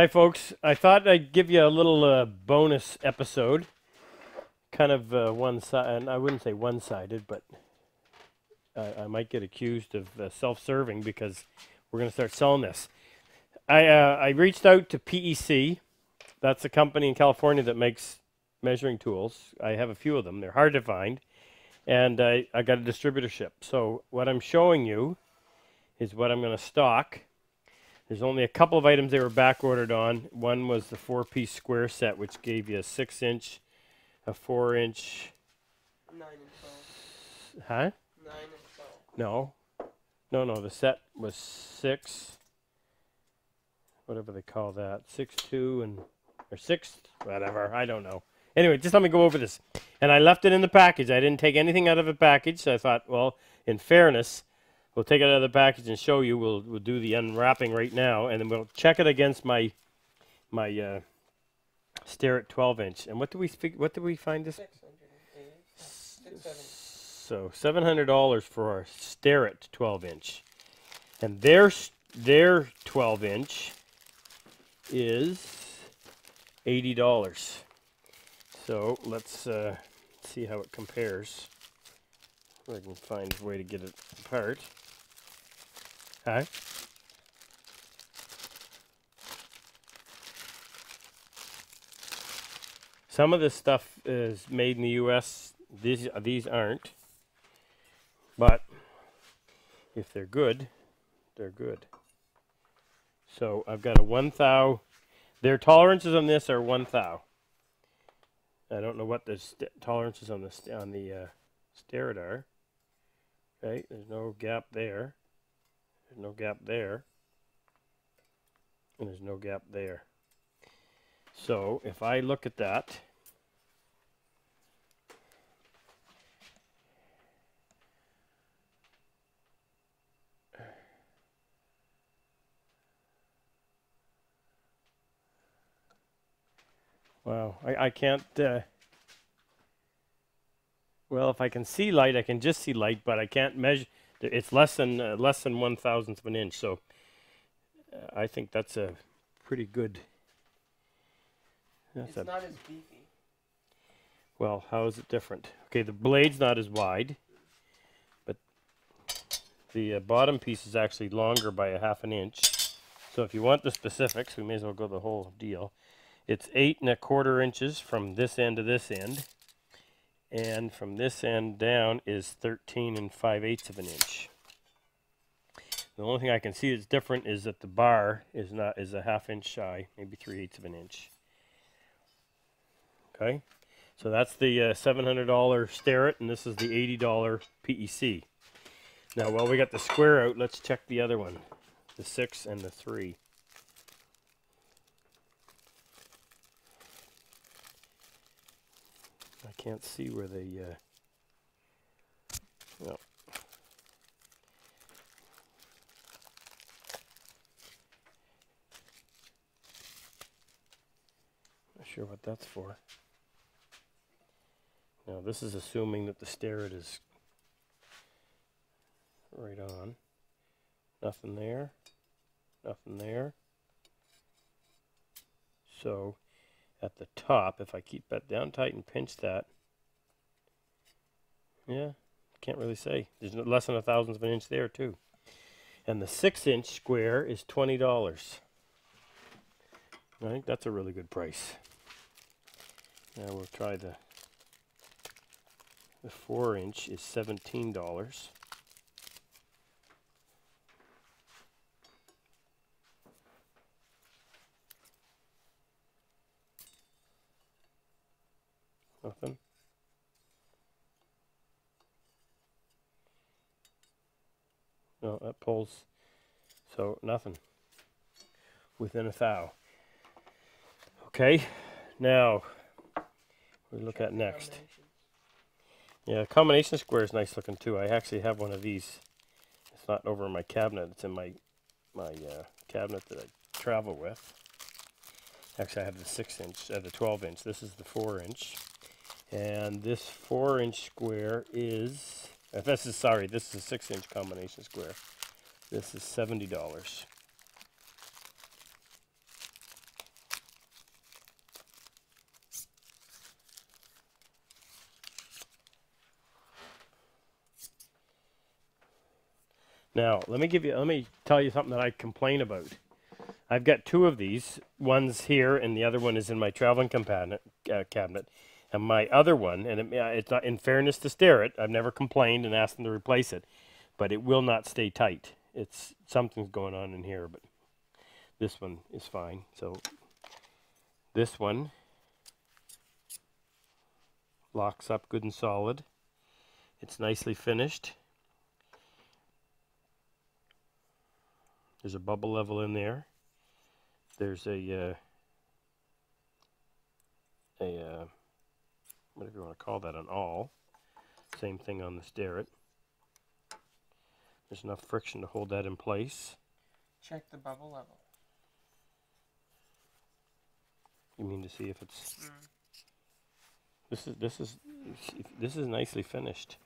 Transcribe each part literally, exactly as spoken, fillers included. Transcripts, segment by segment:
Hi folks, I thought I'd give you a little uh, bonus episode, kind of uh, one side, I wouldn't say one-sided, but I, I might get accused of uh, self-serving because we're going to start selling this. I, uh, I reached out to P E C, that's a company in California that makes measuring tools. I have a few of them, they're hard to find, and I, I got a distributorship. So what I'm showing you is what I'm going to stock. There's only a couple of items they were back ordered on. One was the four-piece square set, which gave you a six-inch, a four-inch. nine and twelve. Huh? nine and twelve. No. No, no, the set was six, whatever they call that, six two and, or six, whatever, I don't know. Anyway, just let me go over this. And I left it in the package. I didn't take anything out of the package, so I thought, well, in fairness, we'll take it out of the package and show you. We'll we'll do the unwrapping right now, and then we'll check it against my my uh, Starrett twelve inch. And what do we what do we find this? six hundred eighty, six seventy. So seven hundred dollars for our Starrett twelve inch, and their their twelve inch is eighty dollars. So let's uh, see how it compares. I can find a way to get it apart. Hi. Some of this stuff is made in the U S These these aren't, but if they're good, they're good. So I've got a one thou. Their tolerances on this are one thou. I don't know what the tolerances on the on the uh, Starrett are. Right, there's no gap there. There's no gap there. And there's no gap there. So if I look at that, wow, I, I can't. Uh, Well, if I can see light, I can just see light, but I can't measure. It's less than uh, less than one thousandth of an inch, so uh, I think that's a pretty good. That's it's a, not as beefy. Well, how is it different? Okay, the blade's not as wide, but the uh, bottom piece is actually longer by a half an inch. So if you want the specifics, we may as well go the whole deal. It's eight and a quarter inches from this end to this end. And from this end down is thirteen and five eighths of an inch. The only thing I can see that's different is that the bar is not is a half inch shy, maybe three eighths of an inch. Okay, so that's the uh, seven hundred dollar Starrett, and this is the eighty dollar P E C. Now, while we got the square out, let's check the other one, the six and the three. I can't see where they, uh, no. Not sure what that's for. Now this is assuming that the Starrett is right on. Nothing there, nothing there. So at the top, if I keep that down tight and pinch that, yeah, can't really say. There's less than a thousandth of an inch there too. And the six inch square is twenty dollars. I think that's a really good price. Now we'll try the, the four inch is seventeen dollars. Nothing. No, that pulls, so nothing. Within a thou. Okay, now we look at next. Yeah, combination square is nice looking too. I actually have one of these. It's not over in my cabinet. It's in my my uh, cabinet that I travel with. Actually, I have the six inch, uh, the twelve inch. This is the four inch. And this four inch square is, uh, this is, sorry, this is a six inch combination square. This is seventy dollars. Now, let me give you, let me tell you something that I complain about. I've got two of these. One's here, and the other one is in my traveling cabinet. Uh, cabinet. And my other one, and it, it's not, in fairness to Starrett, I've never complained and asked them to replace it, but it will not stay tight. It's something's going on in here, but this one is fine. So this one locks up good and solid. It's nicely finished. There's a bubble level in there. There's a, uh, a uh, whatever you want to call that, an awl. Same thing on the Starrett. There's enough friction to hold that in place. Check the bubble level. You mean to see if it's? Mm. This is this is this is nicely finished.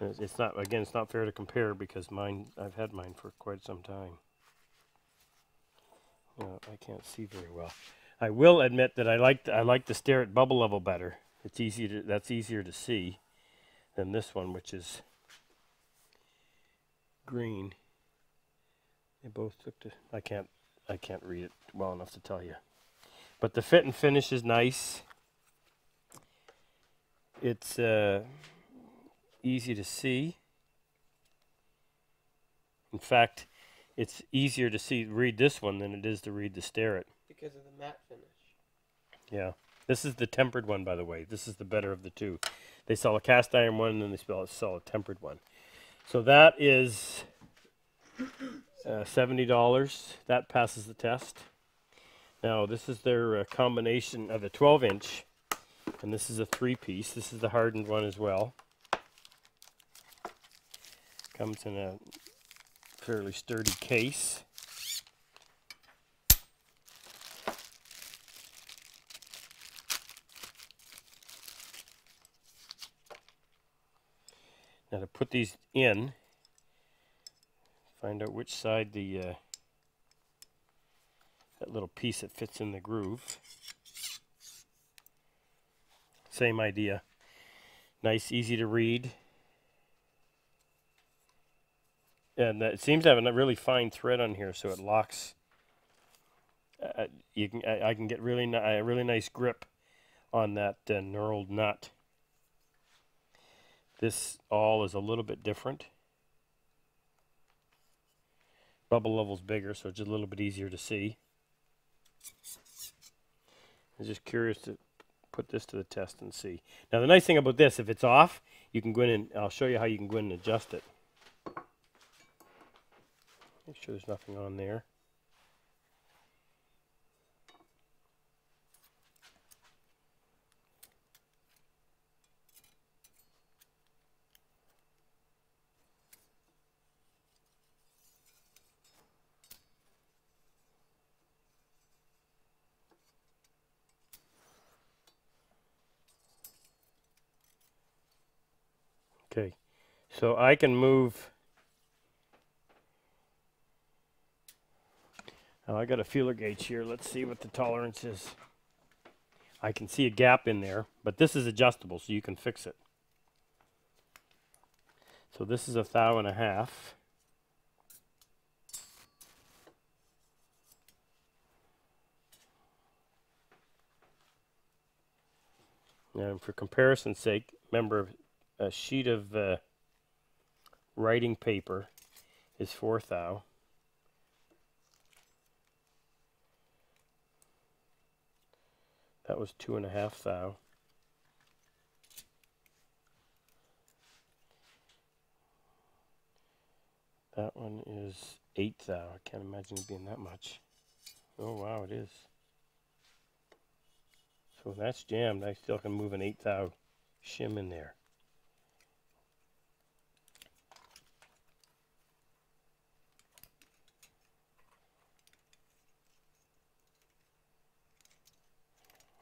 And it's, it's not again. It's not fair to compare because mine. I've had mine for quite some time. No, I can't see very well. I will admit that I like the, I like the Starrett bubble level better. It's easy to, that's easier to see than this one, which is green. They both look to. I can't I can't read it well enough to tell you, but the fit and finish is nice. It's uh, easy to see. In fact, it's easier to see read this one than it is to read the Starrett. Because of the matte finish. Yeah. This is the tempered one, by the way. This is the better of the two. They sell a cast iron one, and then they sell a tempered one. So that is uh, seventy dollars. That passes the test. Now, this is their uh, combination of a twelve inch, and this is a three piece. This is the hardened one as well. Comes in a fairly sturdy case. Now to put these in, find out which side the uh, that little piece that fits in the groove. Same idea. Nice, easy to read. And uh, it seems to have a really fine thread on here, so it locks. Uh, you can, I, I can get really ni- a really nice grip on that uh, knurled nut. This awl is a little bit different. Bubble level's bigger, so it's a little bit easier to see. I'm just curious to put this to the test and see. Now the nice thing about this, if it's off, you can go in and I'll show you how you can go in and adjust it. Make sure there's nothing on there. Okay, so I can move. Now I got a feeler gauge here. Let's see what the tolerance is. I can see a gap in there, but this is adjustable, so you can fix it. So this is a thou and a half. And for comparison's sake, remember, a sheet of uh, writing paper is four thou. That was two and a half thou. That one is eight thou. I can't imagine it being that much. Oh wow, it is. So when that's jammed, I still can move an eight thou shim in there.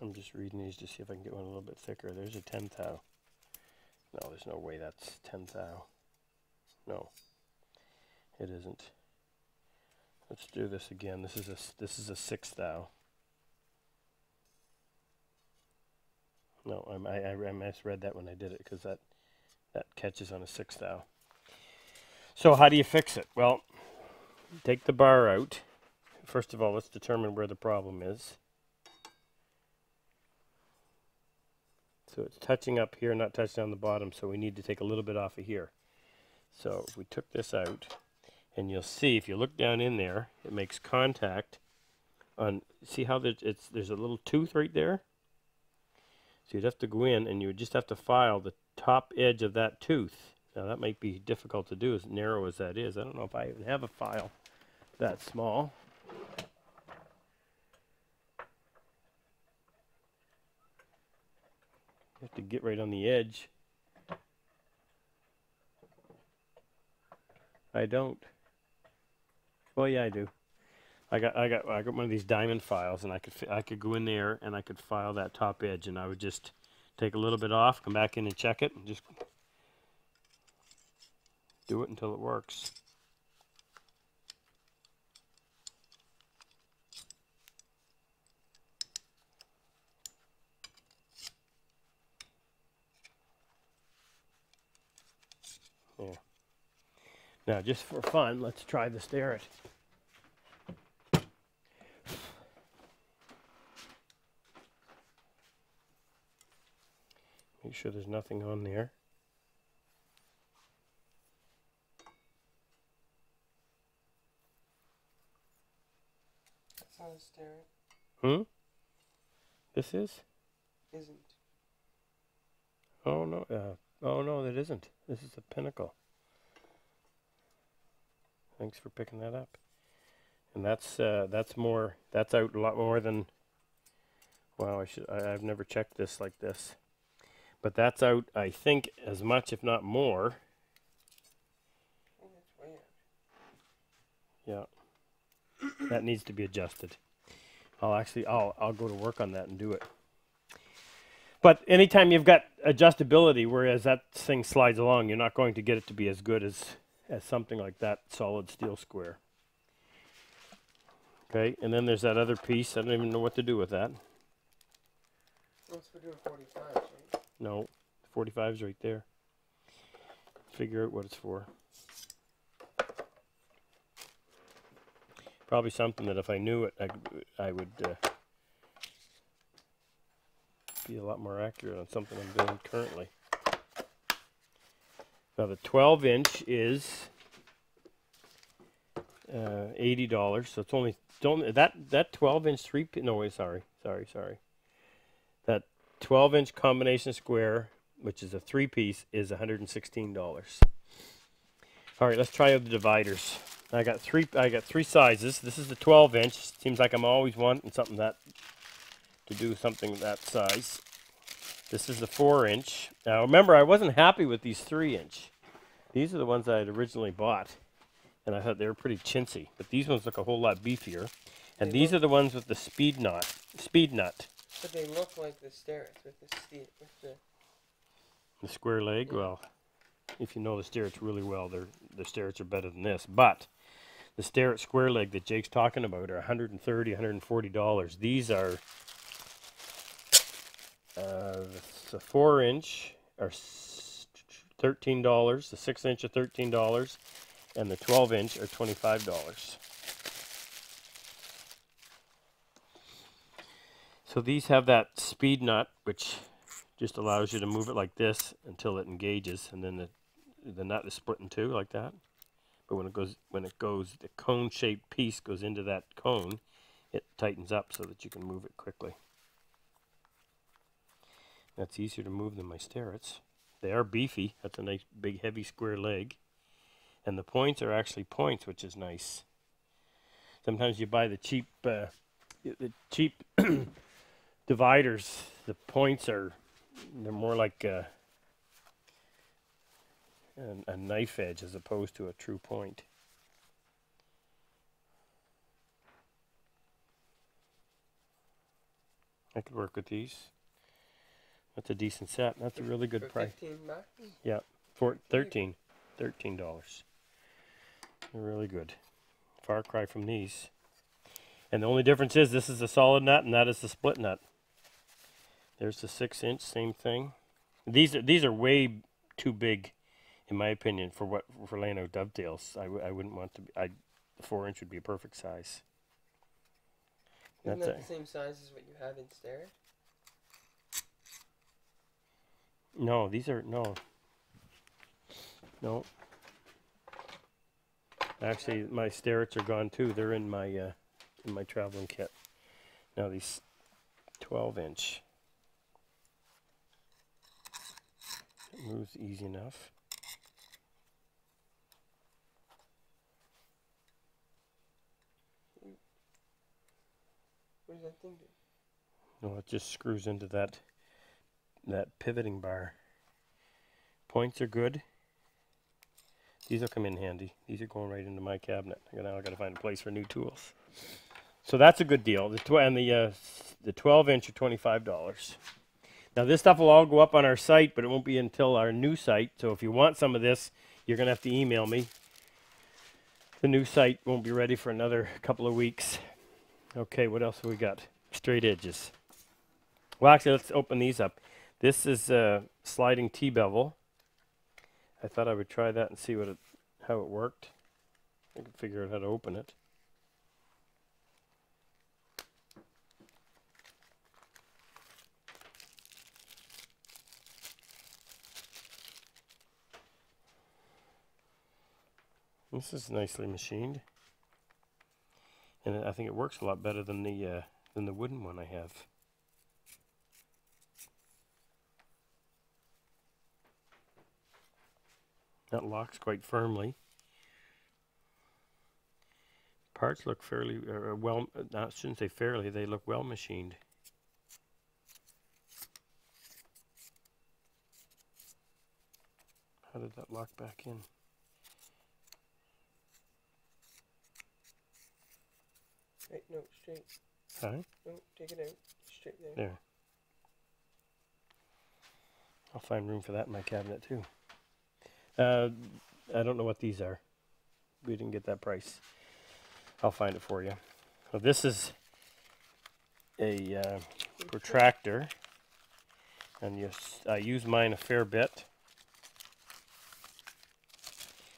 I'm just reading these to see if I can get one a little bit thicker. There's a ten thou. No, there's no way that's ten thou. No, it isn't. Let's do this again. This is a this is a six thou. No, I'm, I I misread that when I did it because that that catches on a six thou. So how do you fix it? Well, take the bar out. First of all, let's determine where the problem is. So it's touching up here, not touching on the bottom, so we need to take a little bit off of here. So if we took this out, and you'll see, if you look down in there, it makes contact on, see how there's, it's, there's a little tooth right there? So you'd have to go in and you would just have to file the top edge of that tooth. Now that might be difficult to do, as narrow as that is. I don't know if I even have a file that small. You have to get right on the edge. I don't. Well, yeah, I do. I got, I got, I got one of these diamond files, and I could, I could go in there and I could file that top edge, and I would just take a little bit off, come back in and check it, and just do it until it works. Yeah. Now, just for fun, let's try the Starrett. Make sure there's nothing on there. That's not a Starrett. Hmm? This is? Isn't. Oh, no. Uh, oh, no, that isn't. This is a Pinnacle. Thanks for picking that up. And that's uh, that's more, that's out a lot more than, wow, I should, I, I've never checked this like this. But that's out, I think, as much, if not more. Yeah. That needs to be adjusted. I'll actually, I'll, I'll go to work on that and do it. But anytime you've got adjustability, whereas that thing slides along, you're not going to get it to be as good as, as something like that solid steel square. Okay, and then there's that other piece. I don't even know what to do with that. What's for doing forty-fives, right? No, forty-five's right there. Figure out what it's for. Probably something that if I knew it, I, I would uh, be a lot more accurate on something I'm doing currently. Now the twelve inch is uh, eighty dollars, so it's only, don't, that that twelve inch three pin. No wait, sorry, sorry, sorry. That twelve inch combination square, which is a three piece, is one hundred sixteen dollars. All right, let's try out the dividers. I got three. I got three sizes. This is the twelve inch. Seems like I'm always wanting something that to do something that size. This is the four inch. Now remember, I wasn't happy with these three inch. These are the ones that I had originally bought, and I thought they were pretty chintzy. But these ones look a whole lot beefier. And they these are the ones with the speed knot. Speed nut. But they look like the Starretts with the st with the. The square leg. Yeah. Well, if you know the Starretts really well, they're the Starretts are better than this. But the Starrett square leg that Jake's talking about are one hundred thirty dollars, one hundred forty dollars. These are. Uh, the four inch are thirteen dollars, the six inch are thirteen dollars, and the twelve inch are twenty-five dollars. So these have that speed nut, which just allows you to move it like this until it engages, and then the, the nut is split in two like that. But when it goes, when it goes, the cone-shaped piece goes into that cone, it tightens up so that you can move it quickly. That's easier to move than my Starretts. They are beefy. That's a nice big heavy square leg. And the points are actually points, which is nice. Sometimes you buy the cheap uh, the cheap dividers. The points are they're more like a, a, a knife edge as opposed to a true point. I could work with these. That's a decent set. That's a really good for price. fifteen bucks? Yeah, for thirteen, thirteen dollars. They're really good. Far cry from these. And the only difference is this is a solid nut and that is the split nut. There's the six inch, same thing. These are these are way too big in my opinion, for what Verlano dovetails, I, w I wouldn't want to be, I, four inch would be a perfect size. Isn't That's that the same size as what you have in Starrett? No, these are, no. No. Actually, my Starretts are gone too. They're in my, uh, in my traveling kit. Now these twelve inch. It moves easy enough. What does that thing do? No, it just screws into that that pivoting bar. Points are good. These will come in handy. These are going right into my cabinet. Now I got to find a place for new tools. So that's a good deal. The tw and the uh, the twelve inch are twenty-five dollars. Now this stuff will all go up on our site, but it won't be until our new site. So if you want some of this, you're gonna have to email me. The new site won't be ready for another couple of weeks. Okay, what else have we got? Straight edges. Well, actually, let's open these up. This is a uh, sliding T-bevel. I thought I would try that and see what it, how it worked. I could figure out how to open it. This is nicely machined. And I think it works a lot better than the uh, than the wooden one I have. That locks quite firmly. Parts look fairly uh, well. I shouldn't say fairly. They look well machined. How did that lock back in? Right, no, straight. Sorry? No, take it out. Straight there. There. I'll find room for that in my cabinet too. Uh, I don't know what these are. We didn't get that price. I'll find it for you. So this is a uh, protractor, and you, I use mine a fair bit.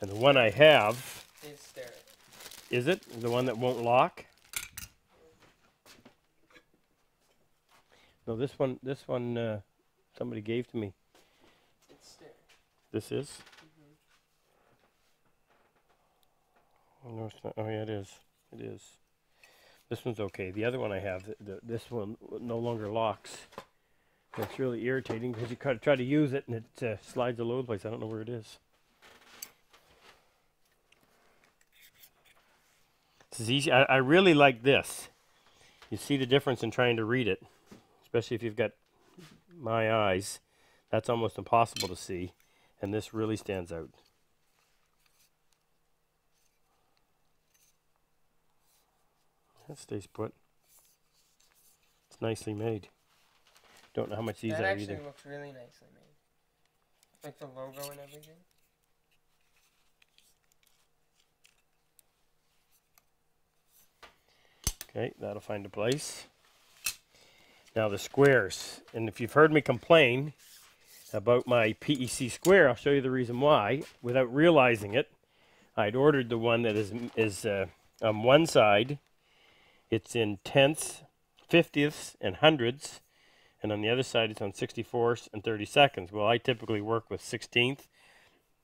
And the one I have is Starrett. Is it the one that won't lock? No, this one, this one, uh, somebody gave to me. It's there. This is? Mm-hmm. Oh, no, it's not. Oh, yeah, it is. It is. This one's okay. The other one I have, the, the, this one no longer locks. It's really irritating because you try to use it and it uh, slides all over the place. I don't know where it is. This is easy. I, I really like this. You see the difference in trying to read it. Especially if you've got my eyes, that's almost impossible to see, and this really stands out. That stays put. It's nicely made. Don't know how much these are either. That actually looks really nicely made. Like the logo and everything. Okay, that'll find a place. Now the squares, and if you've heard me complain about my P E C square, I'll show you the reason why. Without realizing it, I'd ordered the one that is, is uh, on one side, it's in tenths, fiftieths, and hundredths, and on the other side it's on sixty-fourths and thirty-seconds. Well, I typically work with sixteenth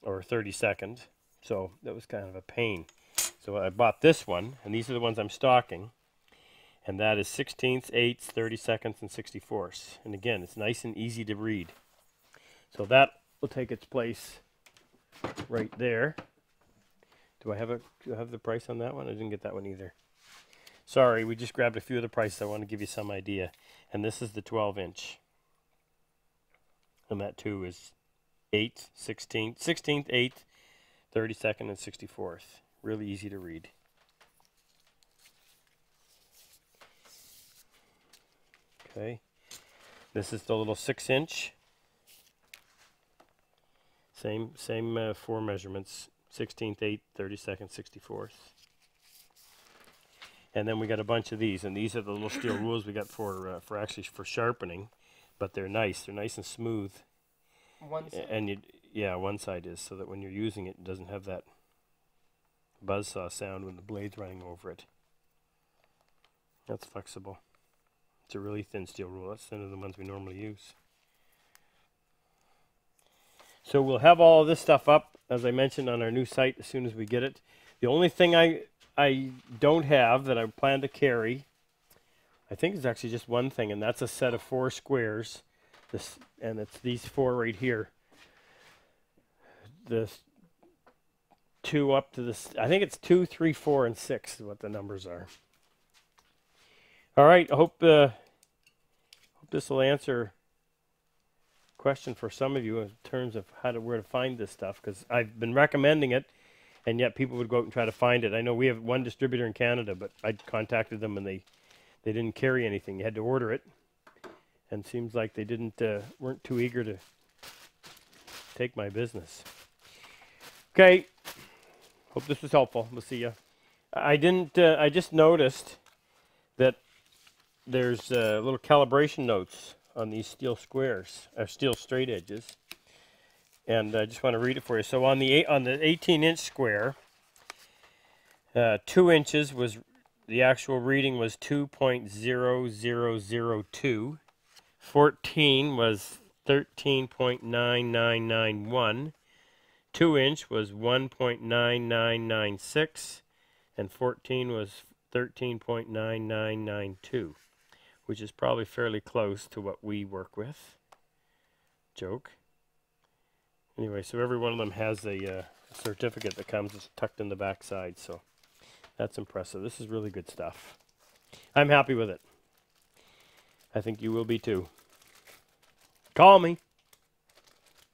or thirty-seconds, so that was kind of a pain. So I bought this one, and these are the ones I'm stocking. And that is sixteenths, eighths, thirty-seconds, and sixty-fourths. And again, it's nice and easy to read. So that will take its place right there. Do I have a do I have the price on that one? I didn't get that one either. Sorry, we just grabbed a few of the prices. I want to give you some idea. And this is the twelve inch. And that too is eighth, sixteenth, sixteenth, eighth, thirty-second, and sixty-fourth. Really easy to read. Okay, this is the little six inch. Same, same uh, four measurements: sixteenth, eighth, thirty-second, sixty-fourth. And then we got a bunch of these, and these are the little steel rules we got for uh, for actually for sharpening, but they're nice. They're nice and smooth. One side. And you Yeah, one side is, so that when you're using it, it doesn't have that buzzsaw sound when the blade's running over it. That's flexible. It's a really thin steel rule. That's thinner than the ones we normally use. So we'll have all this stuff up, as I mentioned, on our new site as soon as we get it. The only thing I, I don't have that I plan to carry, I think is actually just one thing, and that's a set of four squares. This, and it's these four right here. The two up to this, I think it's two, three, four, and six is what the numbers are. All right, I hope, uh, hope this will answer a question for some of you in terms of how to, where to find this stuff, because I've been recommending it, and yet people would go out and try to find it. I know we have one distributor in Canada, but I contacted them and they they didn't carry anything. You had to order it, and it seems like they didn't uh, weren't too eager to take my business. Okay, hope this was helpful. We'll see you. I didn't. Uh, I just noticed that there's uh, little calibration notes on these steel squares or steel straight edges, and I just want to read it for you. So on the eight, on the eighteen inch square, uh, two inches was the actual reading was two point zero zero zero two. fourteen was thirteen point nine nine nine one. two inch was one point nine nine nine six, and fourteen was thirteen point nine nine nine two, which is probably fairly close to what we work with. Joke. Anyway, so every one of them has a uh, certificate that comes tucked in the back side, so that's impressive. This is really good stuff. I'm happy with it. I think you will be too. Call me.